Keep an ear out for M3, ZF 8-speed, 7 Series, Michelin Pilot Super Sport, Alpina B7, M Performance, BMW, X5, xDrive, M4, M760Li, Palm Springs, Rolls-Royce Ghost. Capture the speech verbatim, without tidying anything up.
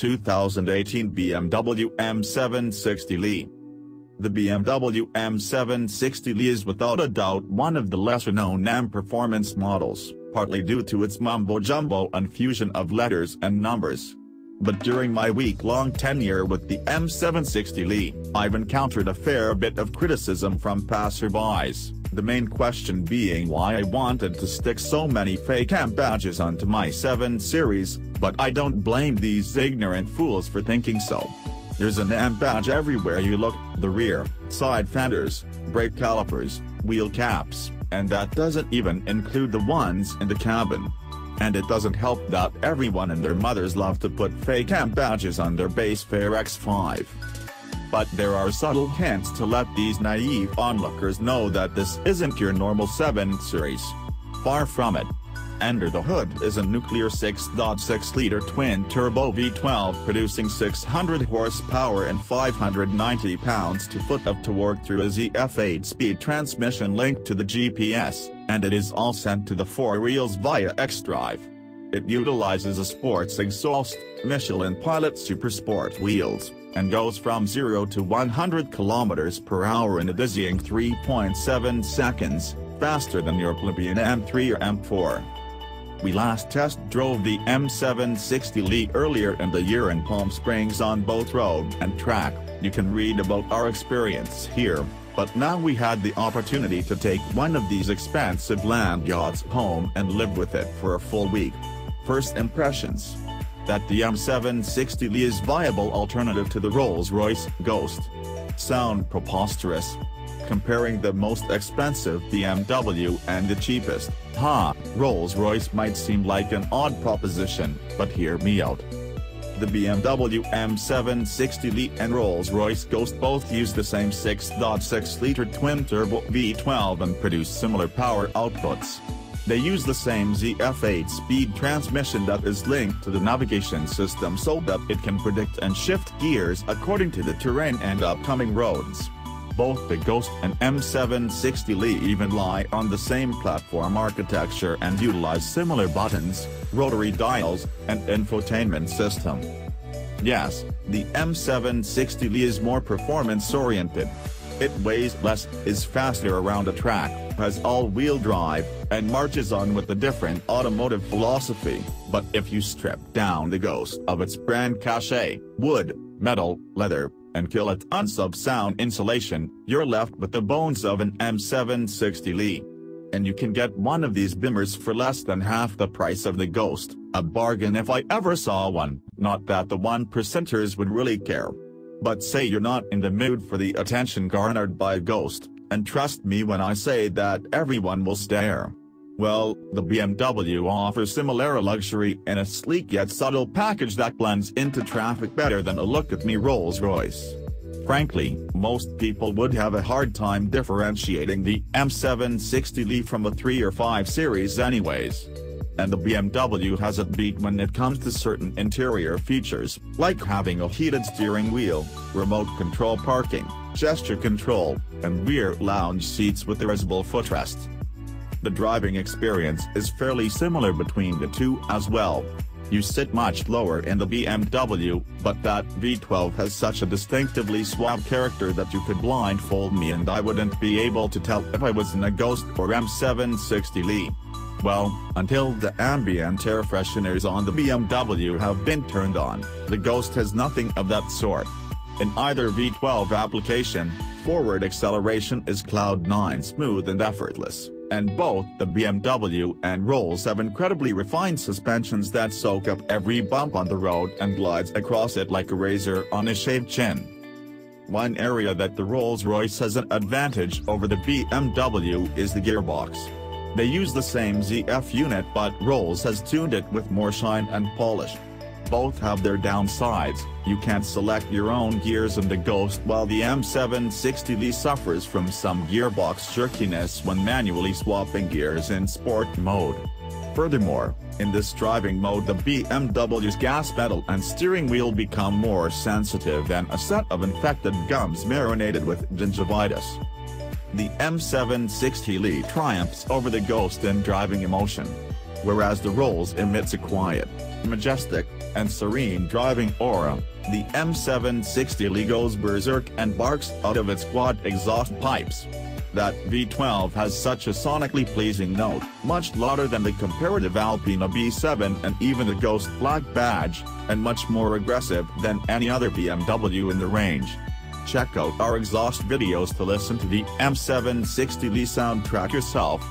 two thousand eighteen B M W M seven sixty Li. The B M W M seven sixty Li is without a doubt one of the lesser-known M Performance models, partly due to its mumbo-jumbo and fusion of letters and numbers. But during my week-long tenure with the M seven sixty Li, I've encountered a fair bit of criticism from passerbys, the main question being why I wanted to stick so many fake M badges onto my seven series, but I don't blame these ignorant fools for thinking so. There's an M badge everywhere you look: the rear, side fenders, brake calipers, wheel caps, and that doesn't even include the ones in the cabin. And it doesn't help that everyone and their mothers love to put fake M badges on their base fare X five. But there are subtle hints to let these naive onlookers know that this isn't your normal seven series. Far from it. Under the hood is a nuclear six point six liter twin-turbo V twelve producing six hundred horsepower and five hundred ninety pounds-to-foot of torque through a Z F eight speed transmission linked to the G P S, and it is all sent to the four wheels via xDrive. It utilizes a sports exhaust, Michelin Pilot Super Sport wheels, and goes from zero to one hundred kilometers per hour in a dizzying three point seven seconds, faster than your plebeian M three or M four. We last test drove the M seven sixty Li earlier in the year in Palm Springs on both road and track. You can read about our experience here, but now we had the opportunity to take one of these expensive land yachts home and live with it for a full week. First impressions: that the M seven sixty Li is a viable alternative to the Rolls-Royce Ghost. Sound preposterous? Comparing the most expensive B M W and the cheapest, ha, Rolls-Royce might seem like an odd proposition, but hear me out. The B M W M seven sixty Li and Rolls-Royce Ghost both use the same six point six liter twin-turbo V twelve and produce similar power outputs. They use the same Z F eight speed transmission that is linked to the navigation system so that it can predict and shift gears according to the terrain and upcoming roads. Both the Ghost and M seven sixty Li even lie on the same platform architecture and utilize similar buttons, rotary dials, and infotainment system. Yes, the M seven sixty Li is more performance-oriented. It weighs less, is faster around a track, has all-wheel drive, and marches on with a different automotive philosophy, but if you strip down the Ghost of its brand cachet, wood, metal, leather, and kill a tons of sound insulation, you're left with the bones of an M seven sixty Li. And you can get one of these bimmers for less than half the price of the Ghost, a bargain if I ever saw one. Not that the one percenters would really care. But say you're not in the mood for the attention garnered by a Ghost, and trust me when I say that everyone will stare. Well, the B M W offers similar luxury in a sleek yet subtle package that blends into traffic better than a look at me Rolls-Royce. Frankly, most people would have a hard time differentiating the M seven sixty Li from a three or five series anyways. And the B M W has it beat when it comes to certain interior features, like having a heated steering wheel, remote control parking, gesture control, and rear lounge seats with erasable footrest. The driving experience is fairly similar between the two as well. You sit much lower in the B M W, but that V twelve has such a distinctively suave character that you could blindfold me and I wouldn't be able to tell if I was in a Ghost or M seven sixty Li. Well, until the ambient air fresheners on the B M W have been turned on, the Ghost has nothing of that sort. In either V twelve application, forward acceleration is cloud nine smooth and effortless, and both the B M W and Rolls have incredibly refined suspensions that soak up every bump on the road and glides across it like a razor on a shaved chin. One area that the Rolls-Royce has an advantage over the B M W is the gearbox. They use the same Z F unit, but Rolls has tuned it with more shine and polish. Both have their downsides. You can't select your own gears in the Ghost, while the M seven sixty Li suffers from some gearbox jerkiness when manually swapping gears in sport mode. Furthermore, in this driving mode the B M W's gas pedal and steering wheel become more sensitive than a set of infected gums marinated with gingivitis. The M seven sixty Li triumphs over the Ghost in driving emotion, whereas the Rolls emits a quiet, majestic, and serene driving aura, the M seven sixty Li goes berserk and barks out of its quad exhaust pipes. That V twelve has such a sonically pleasing note, much louder than the comparative Alpina B seven and even the Ghost Black Badge, and much more aggressive than any other B M W in the range. Check out our exhaust videos to listen to the M seven sixty Li soundtrack yourself.